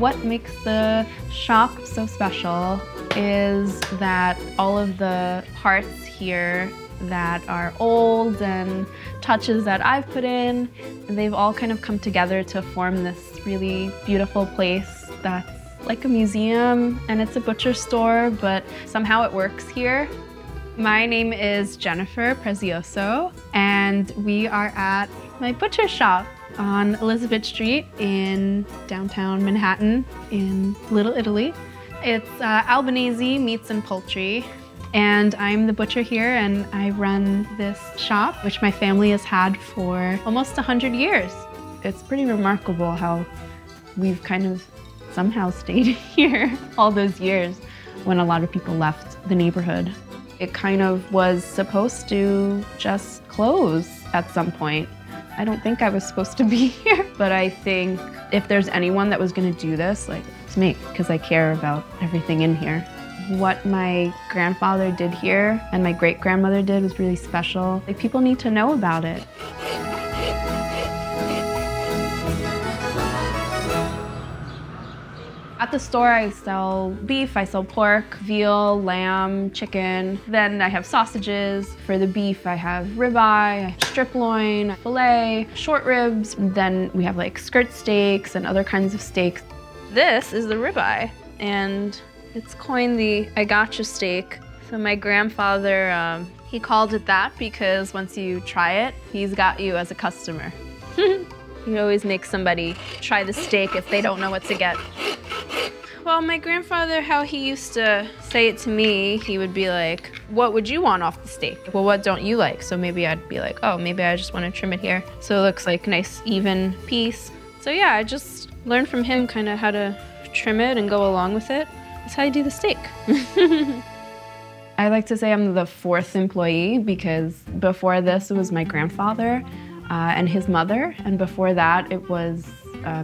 what makes the shop so special is that all of the parts here that are old and touches that I've put in, they've all kind of come together to form this really beautiful place that's like a museum, and it's a butcher store, but somehow it works here. My name is Jennifer Prezioso, and we are at my butcher shop on Elizabeth Street in downtown Manhattan in Little Italy. It's Albanese Meats and Poultry. And I'm the butcher here, and I run this shop, which my family has had for almost 100 years. It's pretty remarkable how we've kind of somehow stayed here all those years when a lot of people left the neighborhood. It kind of was supposed to just close at some point. I don't think I was supposed to be here, but I think if there's anyone that was gonna do this, like, it's me, because I care about everything in here. What my grandfather did here and my great-grandmother did was really special. Like, people need to know about it. At the store, I sell beef, I sell pork, veal, lamb, chicken. Then I have sausages. For the beef, I have ribeye, strip loin, filet, short ribs. Then we have like skirt steaks and other kinds of steaks. This is the ribeye, and it's coined the I gotcha steak. So my grandfather, he called it that because once you try it, he's got you as a customer. You always make somebody try the steak if they don't know what to get. Well, my grandfather, how he used to say it to me, he would be like, what would you want off the steak? Well, what don't you like? So maybe I'd be like, oh, maybe I just want to trim it here, so it looks like a nice, even piece. So yeah, I just learned from him kind of how to trim it and go along with it. That's how you do the steak. I like to say I'm the fourth employee because before this it was my grandfather and his mother, and before that it was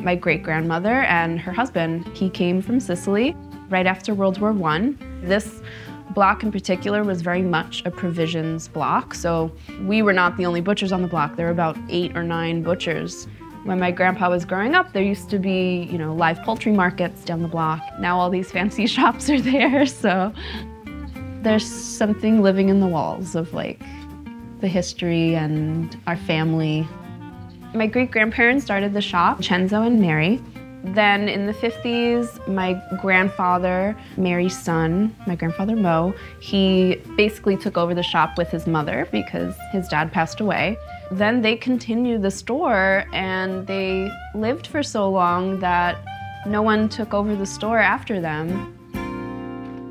my great-grandmother and her husband. He came from Sicily right after World War I. This block in particular was very much a provisions block, so we were not the only butchers on the block. There were about 8 or 9 butchers. When my grandpa was growing up, there used to be, you know, live poultry markets down the block. Now all these fancy shops are there, so there's something living in the walls of, like, the history and our family. My great-grandparents started the shop, Cenzo and Mary. Then in the 50s, my grandfather, Mary's son, my grandfather Mo, he basically took over the shop with his mother because his dad passed away. Then they continued the store, and they lived for so long that no one took over the store after them.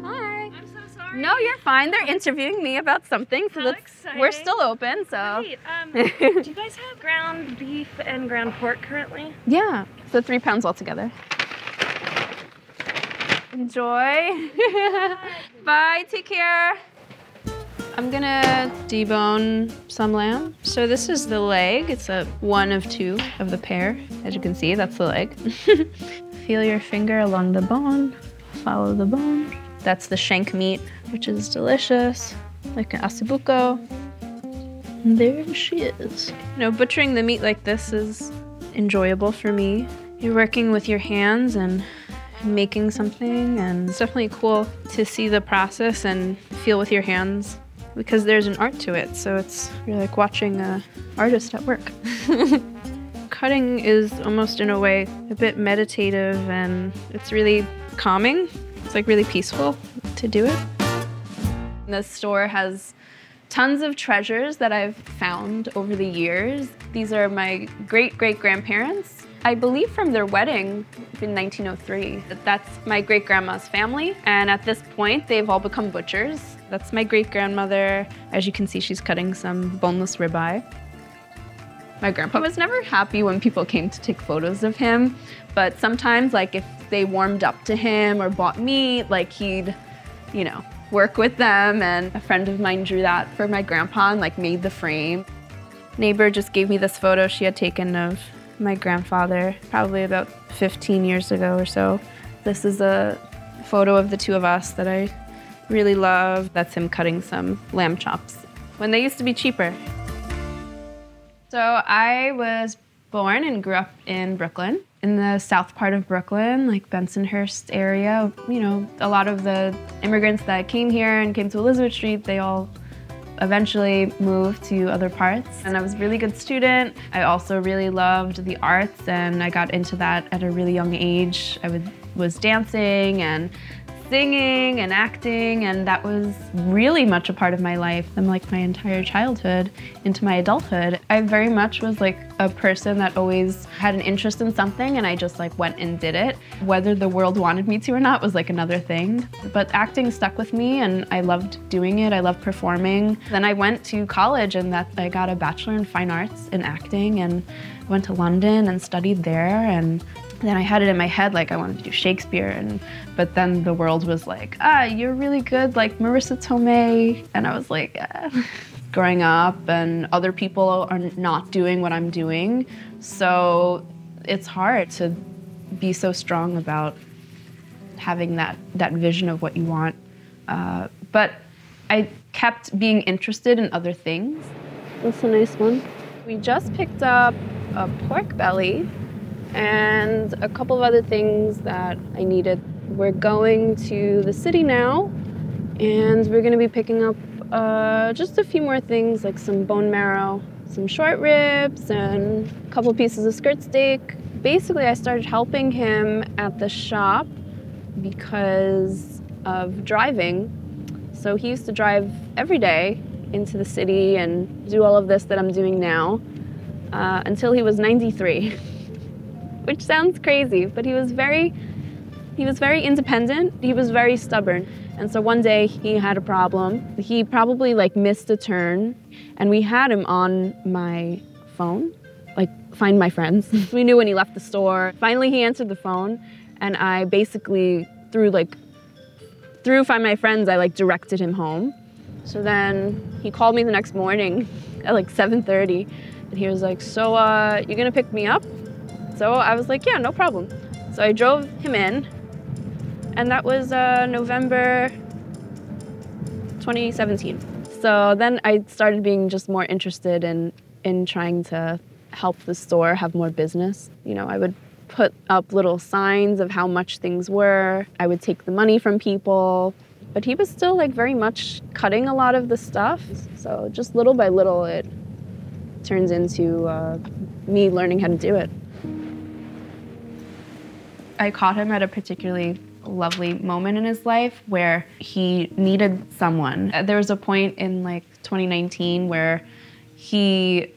Hi. I'm so sorry. No, you're fine. They're interviewing me about something, so we're still open, so. Great. Do you guys have ground beef and ground pork currently? Yeah. So 3 pounds altogether. Enjoy. Bye. Bye, take care. I'm gonna debone some lamb. So this is the leg. It's a one of two of the pair. As you can see, that's the leg. Feel your finger along the bone. Follow the bone. That's the shank meat, which is delicious, like an asibuko. And there she is. You know, butchering the meat like this is enjoyable for me. You're working with your hands and making something, and it's definitely cool to see the process and feel with your hands because there's an art to it. So it's, you're like watching an artist at work. Cutting is almost in a way a bit meditative, and it's really calming. It's like really peaceful to do it. The store has tons of treasures that I've found over the years. These are my great-great-grandparents, I believe from their wedding in 1903. That's my great-grandma's family, and at this point, they've all become butchers. That's my great-grandmother. As you can see, she's cutting some boneless ribeye. My grandpa was never happy when people came to take photos of him, but sometimes, like, if they warmed up to him or bought meat, like, he'd, you know, work with them, and a friend of mine drew that for my grandpa and, like, made the frame. Neighbor just gave me this photo she had taken of my grandfather probably about 15 years ago or so. This is a photo of the two of us that I really love. That's him cutting some lamb chops when they used to be cheaper. So I was born and grew up in Brooklyn, in the south part of Brooklyn, like Bensonhurst area. You know, a lot of the immigrants that came here and came to Elizabeth Street, they all eventually moved to other parts. And I was a really good student. I also really loved the arts, and I got into that at a really young age. I was dancing and singing and acting, and that was really much a part of my life, and like my entire childhood into my adulthood. I very much was like a person that always had an interest in something, and I just like went and did it. Whether the world wanted me to or not was like another thing. But acting stuck with me, and I loved doing it. I loved performing. Then I went to college, and I got a Bachelor in Fine Arts in acting, and went to London and studied there. And then I had it in my head, like I wanted to do Shakespeare, but then the world was like, ah, you're really good, like Marisa Tomei. And I was like, ah. Growing up, and other people are not doing what I'm doing. So it's hard to be so strong about having that vision of what you want. But I kept being interested in other things. That's a nice one. We just picked up a pork belly and a couple of other things that I needed. We're going to the city now, and we're going to be picking up just a few more things, like some bone marrow, some short ribs, and a couple pieces of skirt steak. Basically, I started helping him at the shop because of driving. So he used to drive every day into the city and do all of this that I'm doing now until he was 93. Which sounds crazy, but he was very independent. He was very stubborn. And so one day he had a problem. He probably like missed a turn, and we had him on my phone, like find my friends. We knew when he left the store. Finally, he answered the phone, and I basically through find my friends, I like directed him home. So then he called me the next morning at like 7:30, and he was like, so you're gonna pick me up? So I was like, yeah, no problem. So I drove him in, and that was November 2017. So then I started being just more interested in trying to help the store have more business. You know, I would put up little signs of how much things were. I would take the money from people, but he was still like very much cutting a lot of the stuff. So just little by little, it turns into me learning how to do it. I caught him at a particularly lovely moment in his life where he needed someone. There was a point in like 2019 where he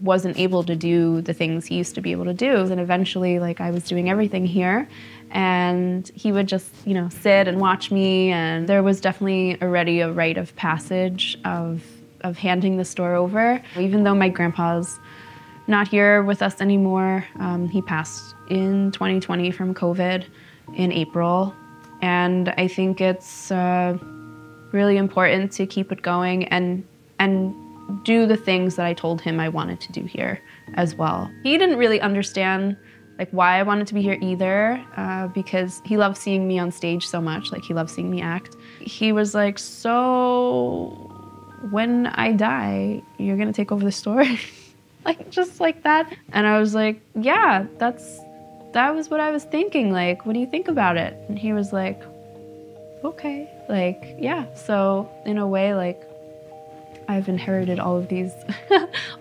wasn't able to do the things he used to be able to do. And eventually, like, I was doing everything here, and he would just, you know, sit and watch me. And there was definitely already a rite of passage of handing the store over. Even though my grandpa's not here with us anymore, he passed in 2020 from COVID in April. And I think it's really important to keep it going and do the things that I told him I wanted to do here as well. He didn't really understand like why I wanted to be here either, because he loved seeing me on stage so much, like he loved seeing me act. He was like, so when I die, you're gonna take over the store? Like, just like that. And I was like, yeah, that was what I was thinking. Like, what do you think about it? And he was like, okay, like, yeah. So in a way, like, I've inherited all of these,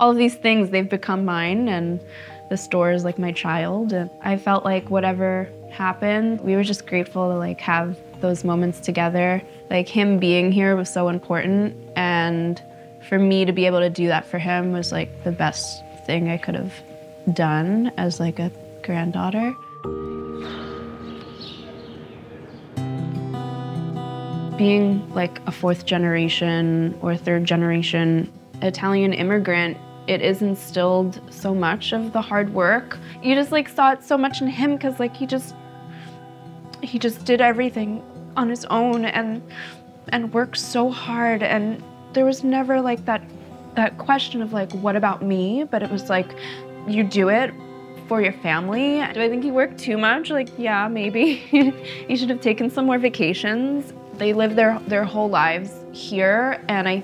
all of these things. They've become mine, and the store is like my child. And I felt like whatever happened, we were just grateful to like have those moments together. Like, him being here was so important, and for me to be able to do that for him was like the best thing I could have done as like a granddaughter. Being like a fourth generation or third generation Italian immigrant, it is instilled so much of the hard work. You just like saw it so much in him, because like he just did everything on his own and worked so hard, and there was never like that question of like, what about me? But it was like, you do it for your family. Do I think he worked too much? Like, yeah, maybe. He should have taken some more vacations. They live their whole lives here, and I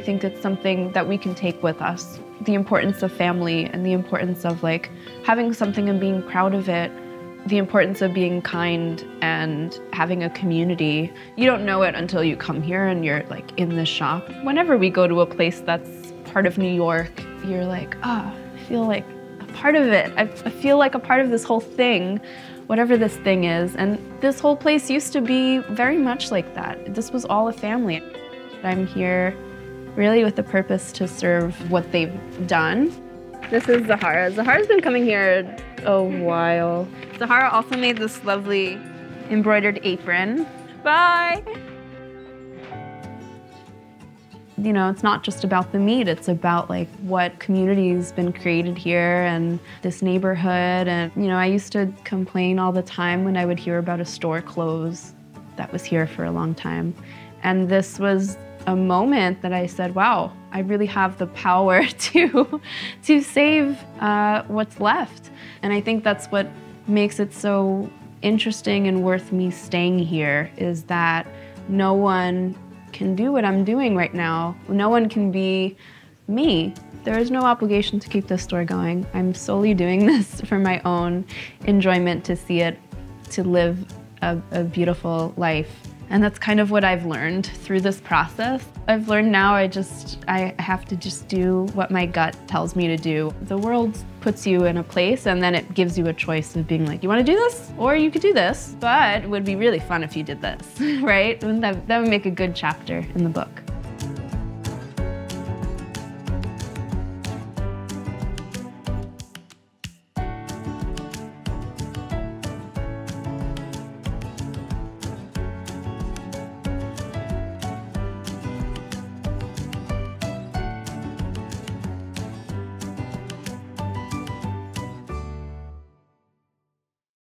think it's something that we can take with us the importance of family and the importance of like having something and being proud of it, the importance of being kind and having a community. You don't know it until you come here and you're like in the shop. Whenever we go to a place that's part of New York, you're like, ah, oh, I feel like a part of it. I feel like a part of this whole thing, whatever this thing is. And this whole place used to be very much like that. This was all a family. I'm here really with the purpose to serve what they've done. This is Zahara. Zahara's been coming here a while. Zahara also made this lovely embroidered apron. Bye! You know, it's not just about the meat, it's about like what community's been created here and this neighborhood. And you know, I used to complain all the time when I would hear about a store close that was here for a long time. And this was a moment that I said, wow, I really have the power to save what's left. And I think that's what makes it so interesting and worth me staying here, is that no one can do what I'm doing right now. No one can be me. There is no obligation to keep this store going. I'm solely doing this for my own enjoyment, to see it, to live a beautiful life. And that's kind of what I've learned through this process. I've learned now I have to just do what my gut tells me to do. The world puts you in a place and then it gives you a choice of being like, you wanna do this? Or you could do this, but it would be really fun if you did this, right? That would make a good chapter in the book.